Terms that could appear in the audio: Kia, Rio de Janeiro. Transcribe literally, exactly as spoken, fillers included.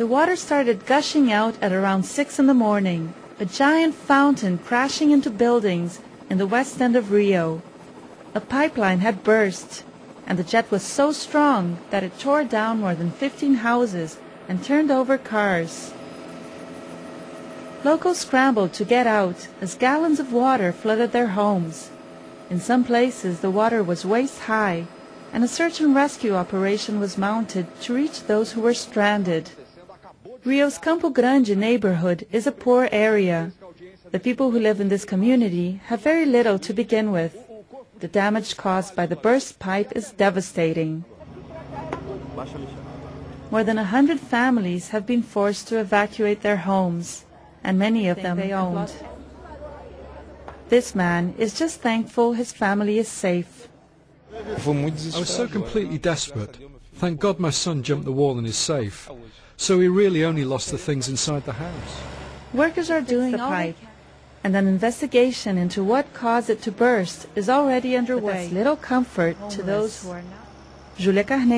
The water started gushing out at around six in the morning, a giant fountain crashing into buildings in the west end of Rio. A pipeline had burst, and the jet was so strong that it tore down more than fifteen houses and turned over cars. Locals scrambled to get out as gallons of water flooded their homes. In some places, the water was waist high, and a search and rescue operation was mounted to reach those who were stranded. Rio's Campo Grande neighborhood is a poor area. The people who live in this community have very little to begin with. The damage caused by the burst pipe is devastating. More than a hundred families have been forced to evacuate their homes, and many of them they owned. This man is just thankful his family is safe. I was so completely desperate. Thank God my son jumped the wall and is safe. So we really only lost the things inside the house. Workers are doing the pipe, and an investigation into what caused it to burst is already underway. But that's little comfort to those who are not.